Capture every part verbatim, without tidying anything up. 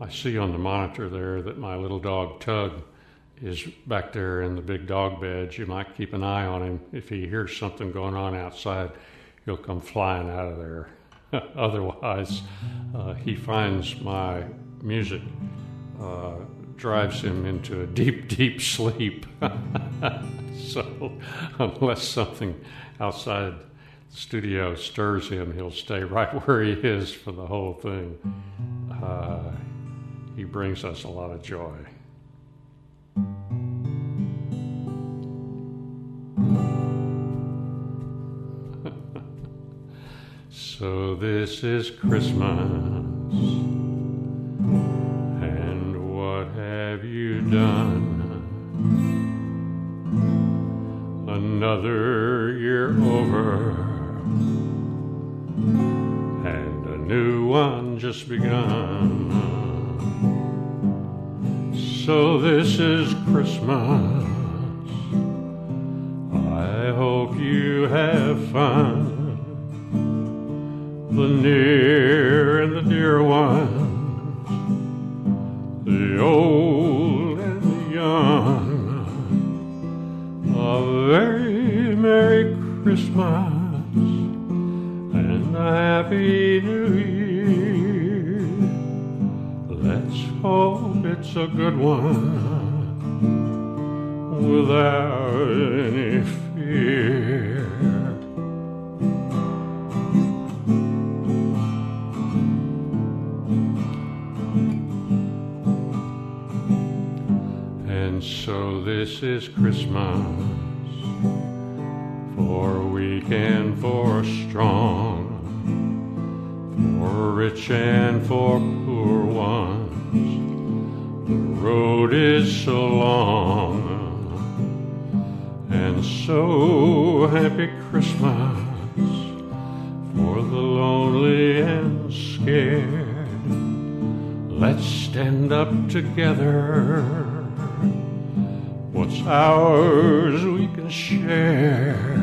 I see on the monitor there that my little dog Tug is back there in the big dog bed. You might keep an eye on him. If he hears something going on outside, he'll come flying out of there. Otherwise, uh, he finds my music, uh, drives him into a deep, deep sleep. So unless something outside the studio stirs him, he'll stay right where he is for the whole thing. Uh, he brings us a lot of joy. So this is Christmas, and what have you done? Another year over, and a new one just begun. So this is Christmas, I hope you have fun. The near and the dear ones, the old and the young, a very Merry Christmas and a Happy New Year. Let's hope it's a good one without any fear. So this is Christmas, for weak and for strong, for rich and for poor ones, the road is so long. And so happy Christmas, for the lonely and scared. Let's stand up together, what's ours we can share.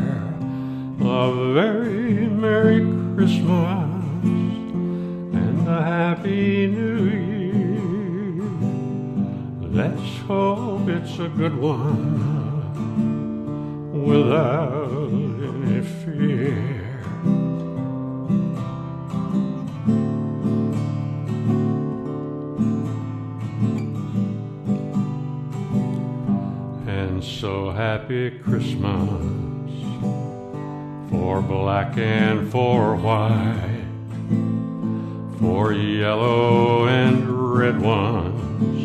A very Merry Christmas and a Happy New Year. Let's hope it's a good one without any fear. So happy Christmas, for black and for white, for yellow and red ones,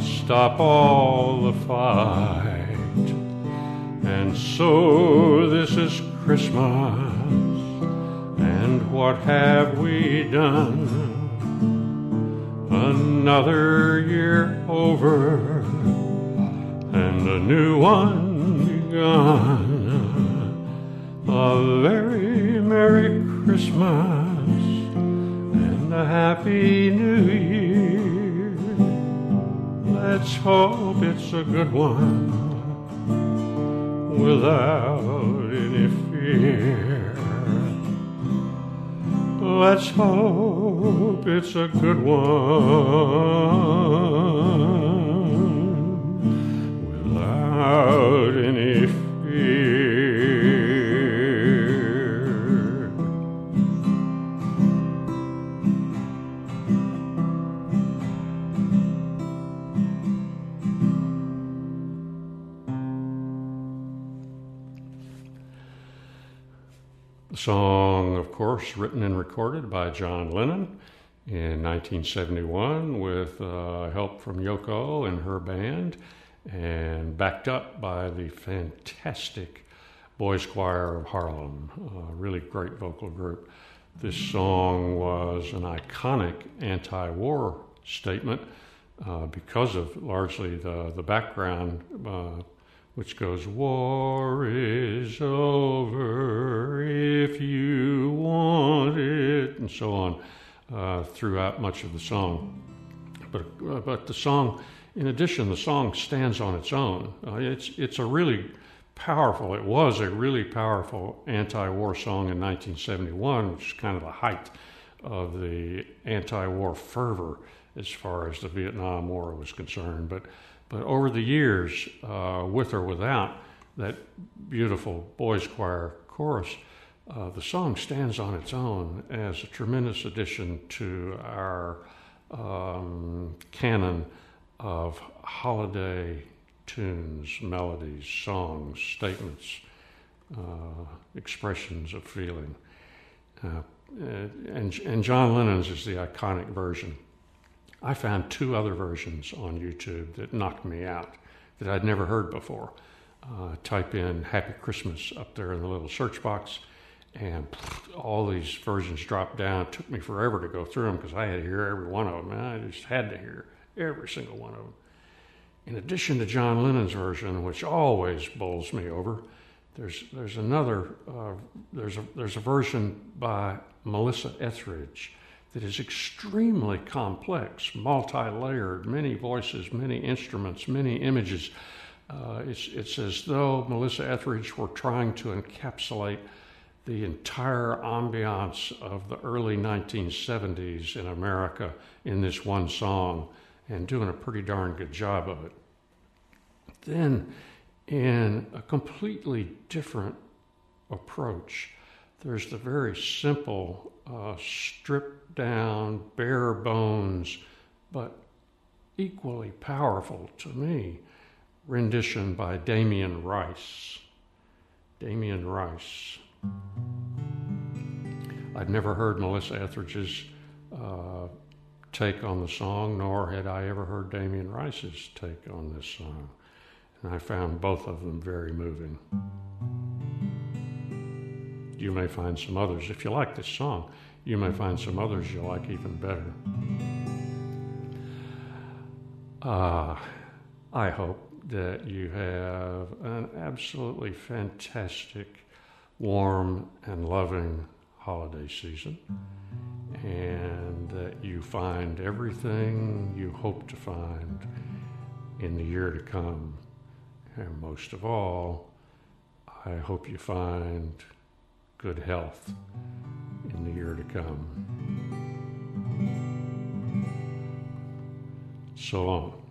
let's stop all the fight. And so this is Christmas, and what have we done? Another year over, and a new one begun. A very Merry Christmas and a Happy New Year. Let's hope it's a good one without any fear. Let's hope it's a good one without any fear. The song, of course, written and recorded by John Lennon in nineteen seventy-one with uh, help from Yoko and her band, and backed up by the fantastic Boys Choir of Harlem, a really great vocal group. This song was an iconic anti-war statement uh, because of largely the, the background, uh, which goes, "War is over if you want it," and so on uh, throughout much of the song. But, uh, but the song, in addition, the song stands on its own. Uh, it's it's a really powerful, it was a really powerful anti-war song in nineteen seventy-one, which is kind of the height of the anti-war fervor as far as the Vietnam War was concerned. But, but over the years, uh, with or without that beautiful boys choir chorus, uh, the song stands on its own as a tremendous addition to our um, canon of holiday tunes, melodies, songs, statements, uh, expressions of feeling. Uh, and, and John Lennon's is the iconic version. I found two other versions on YouTube that knocked me out, that I'd never heard before. Uh, type in Happy Christmas up there in the little search box, and pff, all these versions dropped down. It took me forever to go through them because I had to hear every one of them, and I just had to hear every single one of them. In addition to John Lennon's version, which always bowls me over, there's there's another uh, there's a there's a version by Melissa Etheridge that is extremely complex, multi-layered, many voices, many instruments, many images. Uh, it's it's as though Melissa Etheridge were trying to encapsulate the entire ambiance of the early nineteen seventies in America in this one song, and doing a pretty darn good job of it. Then, in a completely different approach, there's the very simple, uh, stripped down, bare bones, but equally powerful to me, rendition by Damien Rice. Damien Rice. I'd never heard Melissa Etheridge's uh, take on the song, nor had I ever heard Damien Rice's take on this song. And I found both of them very moving. You may find some others. If you like this song, you may find some others you'll like even better. Uh, I hope that you have an absolutely fantastic, warm, and loving holiday season, and that you find everything you hope to find in the year to come. And most of all, I hope you find good health in the year to come. So long.